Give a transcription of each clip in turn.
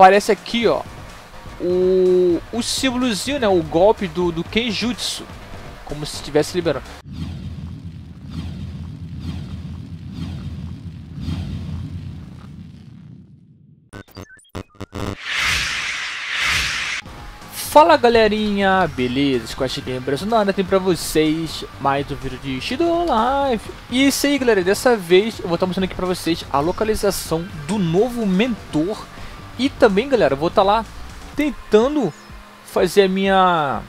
aparece aqui, ó, o símbolozinho, né, o golpe do Kenjutsu, como se estivesse liberando. Fala galerinha, beleza? Squash Gamer Brasil nada tem pra vocês mais um vídeo de Shindo Life. E é isso aí galera, dessa vez eu vou estar mostrando aqui pra vocês a localização do novo mentor. E também galera, eu vou estar lá tentando fazer a minha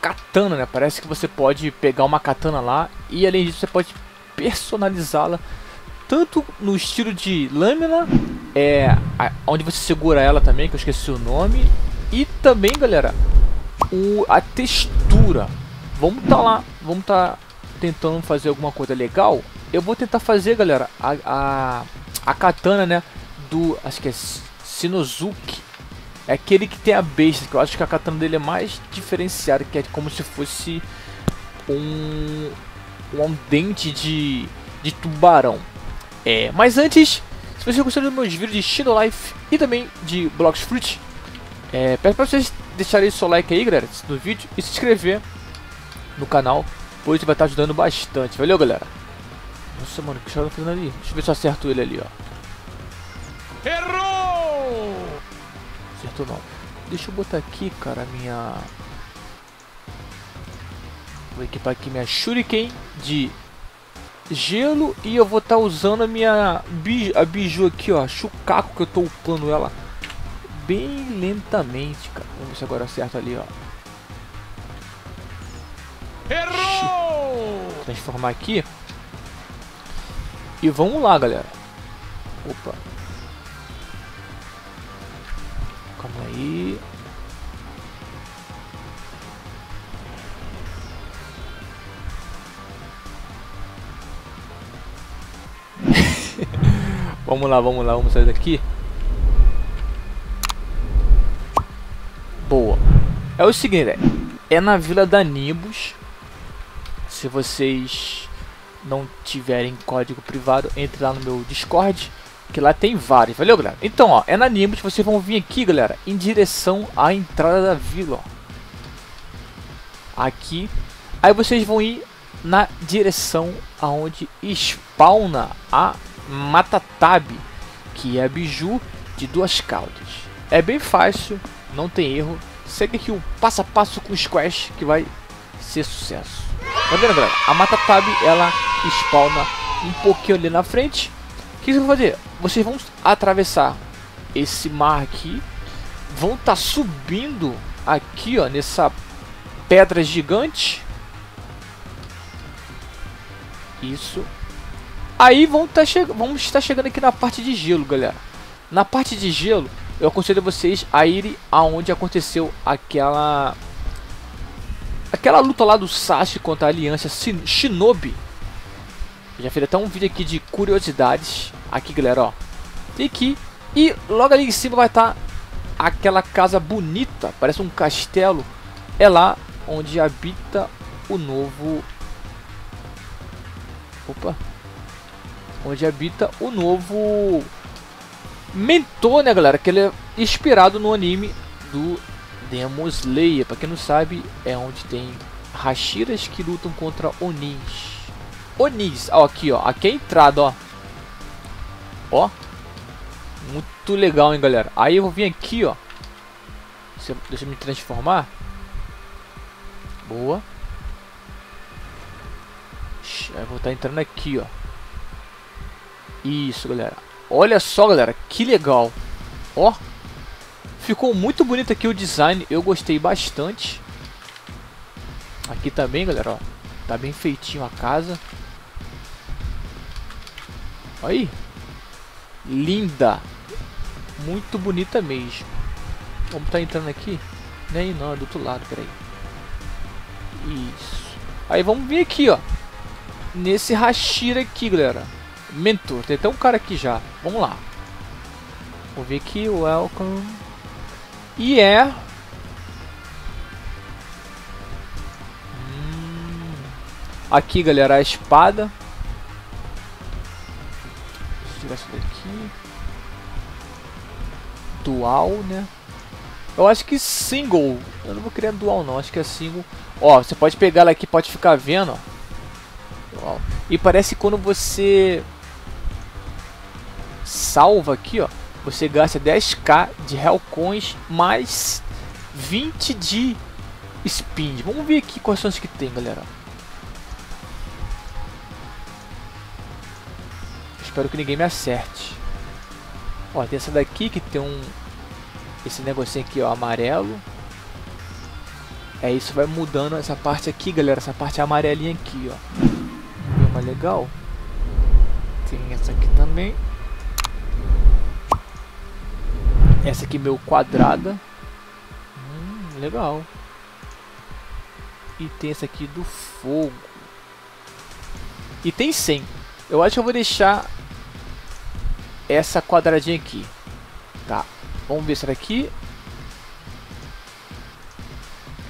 katana, né? Parece que você pode pegar uma katana lá e além disso você pode personalizá-la tanto no estilo de lâmina, onde você segura ela também, que eu esqueci o nome. E também, galera, a textura. Vamos tá lá, vamos tá tentando fazer alguma coisa legal. Eu vou tentar fazer, galera, a katana, né, do, acho que é Sinozuke. É aquele que tem a besta, que eu acho que a katana dele é mais diferenciada, que é como se fosse um dente de tubarão. Mas antes, se vocês gostaram dos meus vídeos de Shindo Life e também de Blocks Fruit, peço pra vocês deixarem seu like aí, galera, no vídeo e se inscrever no canal, pois vai estar ajudando bastante. Valeu, galera. Nossa, mano, que choro fazendo ali. Deixa eu ver se eu acerto ele ali, ó. Errou! Acertou não. Deixa eu botar aqui, cara, minha... Vou equipar aqui minha shuriken de gelo e eu vou estar usando a minha BIJUU aqui, ó. A Shukaku, que eu tô upando ela bem lentamente, cara. Vamos ver se agora acerta ali, ó. Errou! Transformar aqui. E vamos lá, galera. Opa. Calma aí. Vamos lá. Vamos sair daqui. Boa. É o seguinte, é na Vila da Nibus. Se vocês não tiverem código privado, entre lá no meu Discord, que lá tem vários, valeu galera? Então, ó, é na Nibus, vocês vão vir aqui, galera, em direção à entrada da vila, ó. Aqui. Aí vocês vão ir na direção aonde spawna a Matatabi, que é a BIJUU de duas caudas. É bem fácil, não tem erro, segue aqui o passo a passo com o Squash que vai ser sucesso. Tá vendo, galera? A Matatabi, ela spawna um pouquinho ali na frente. O que vocês vão fazer? Vocês vão atravessar esse mar aqui, vão estar subindo aqui, ó, nessa pedra gigante. Isso. Aí vamos estar chegando aqui na parte de gelo, galera. Na parte de gelo, eu aconselho vocês a irem aonde aconteceu aquela luta lá do Sashi contra a Aliança Shin Shinobi. Eu já fiz até um vídeo aqui de curiosidades. Aqui, galera, ó. Tem aqui. E logo ali em cima vai estar aquela casa bonita. Parece um castelo. É lá onde habita o novo... Opa. Onde habita o novo... mentor, né, galera? Que ele é inspirado no anime do Demon Slayer. Pra quem não sabe, é onde tem Hashiras que lutam contra Onis. Onis, ó, aqui, ó. Aqui é a entrada, ó. Ó. Muito legal, hein, galera? Aí eu vou vir aqui, ó. Deixa eu me transformar. Boa. Eu vou estar entrando aqui, ó. Isso, galera. Olha só, galera, que legal. Ó, ficou muito bonito aqui o design, eu gostei bastante. Aqui também, galera, ó, tá bem feitinho a casa. Aí, linda. Muito bonita mesmo. Vamos tá entrando aqui? Nem não, é do outro lado, peraí. Isso. Aí vamos vir aqui, ó, nesse Hashira aqui, galera. Mentor, tem até um cara aqui já. Vamos lá. Vou ver aqui, welcome. E aqui, galera, a espada. Deixa eu tirar isso daqui. dual, né? Eu acho que single. Eu não vou criar dual não, acho que é single. Ó, você pode pegar ela aqui, pode ficar vendo, ó. E parece que quando você salva aqui, ó, você gasta 10k de Hellcoins mais 20 de Spin. Vamos ver aqui quais são as que tem, galera. Espero que ninguém me acerte. Ó, tem essa daqui que tem um... esse negocinho aqui, ó, amarelo. É isso, vai mudando essa parte aqui, galera. Essa parte amarelinha aqui, ó. Tem uma legal. Tem essa aqui também. Essa aqui meio quadrada. Legal. E tem essa aqui do fogo. E tem 100. Eu acho que eu vou deixar essa quadradinha aqui. Tá. Vamos ver essa daqui.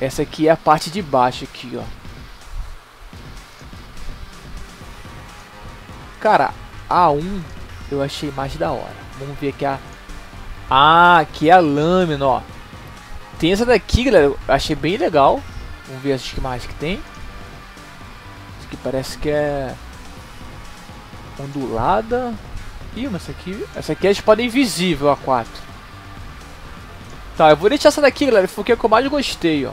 Essa aqui é a parte de baixo aqui, ó. Cara, a 1 eu achei mais da hora. Vamos ver aqui a... ah, aqui é a lâmina, ó. Tem essa daqui, galera. Eu achei bem legal. Vamos ver as que mais que tem. Isso aqui parece que é ondulada. Ih, mas essa aqui é a espada invisível, a 4. Tá, eu vou deixar essa daqui, galera, porque é o que eu mais gostei, ó.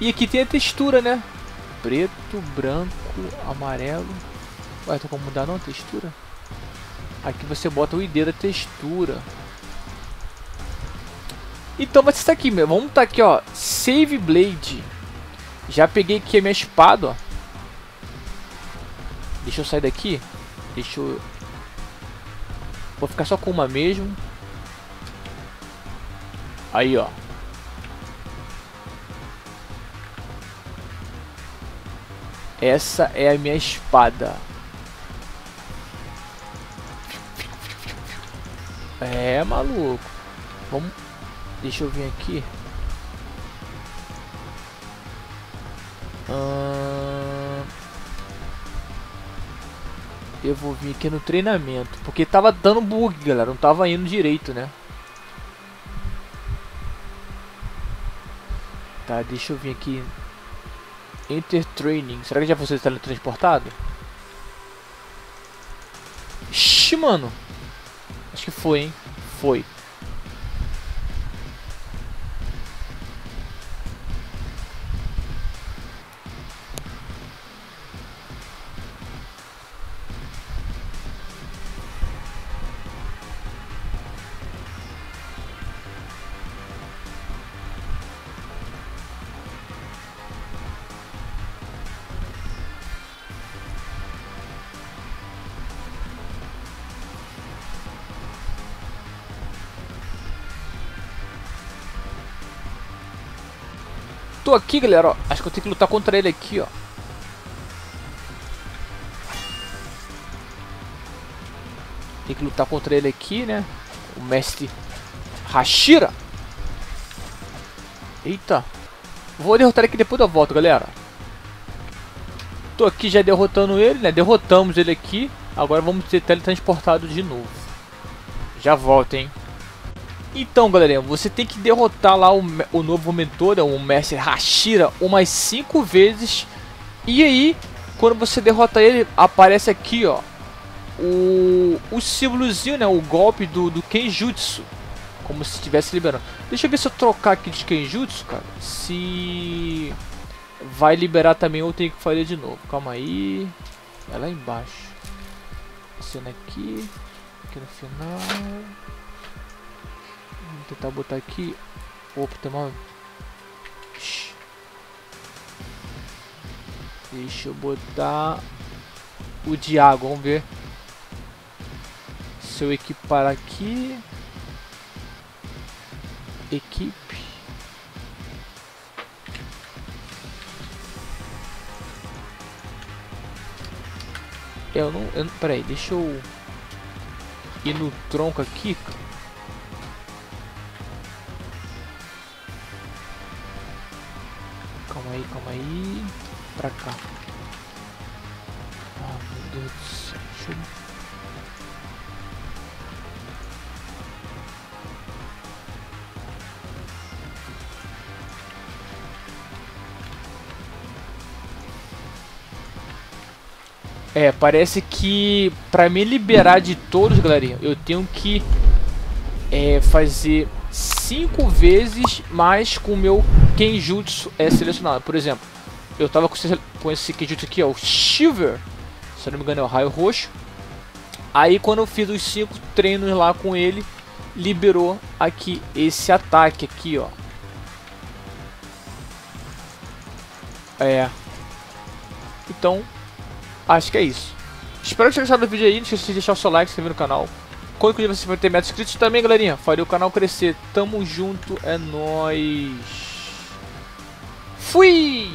E aqui tem a textura, né? Preto, branco, amarelo. Ué, tem como mudar não a textura? Aqui você bota o ID da textura. Então vai ser isso aqui mesmo. Vamos botar aqui, ó, Save Blade. Já peguei aqui a minha espada, ó. Deixa eu sair daqui. Deixa eu... vou ficar só com uma mesmo. Aí, ó. Essa é a minha espada. É, maluco. Vamos... deixa eu vir aqui. Eu vou vir aqui no treinamento. Porque tava dando bug, galera. Não tava indo direito, né? Tá, deixa eu vir aqui. Enter Training. Será que já você está teletransportado? Ixi, mano. Acho que foi, hein? Foi. Tô aqui, galera, ó. Acho que eu tenho que lutar contra ele aqui, ó. Tem que lutar contra ele aqui, né? O mestre Hashira. Eita. Vou derrotar ele aqui depois da volta, galera. Tô aqui já derrotando ele, né? Derrotamos ele aqui. Agora vamos ser teletransportados de novo. Já volto, hein? Então, galerinha, você tem que derrotar lá o novo mentor, o mestre Hashira, umas 5 vezes. E aí, quando você derrota ele, aparece aqui, ó, o símbolozinho, né, o golpe do Kenjutsu. Como se estivesse liberando. Deixa eu ver se eu trocar aqui de Kenjutsu, cara, se vai liberar também ou tem que fazer de novo. Calma aí. É lá embaixo. Cena aqui. Aqui no final... vou tentar botar aqui. Opa, tem uma... deixa eu botar o de água, vamos ver. Se eu equipar aqui. Equipe. Eu não... peraí, deixa eu ir no tronco aqui, cara. Calma aí, pra cá. Ah, meu Deus do céu. É, parece que pra me liberar de todos, galerinha, eu tenho que fazer 5 vezes mais com o meu Kenjutsu selecionado. Por exemplo, eu tava com esse Kenjutsu aqui, ó, o Shiver, se eu não me engano é o raio roxo. Aí quando eu fiz os 5 treinos lá com ele, liberou aqui esse ataque aqui, ó. É. Então, acho que é isso. Espero que vocês gostaram do vídeo aí. Não esqueça de deixar o seu like, se inscrever no canal. Quando que você vai ter meta inscritos também, galerinha, faria o canal crescer. Tamo junto, é nóis. Fui!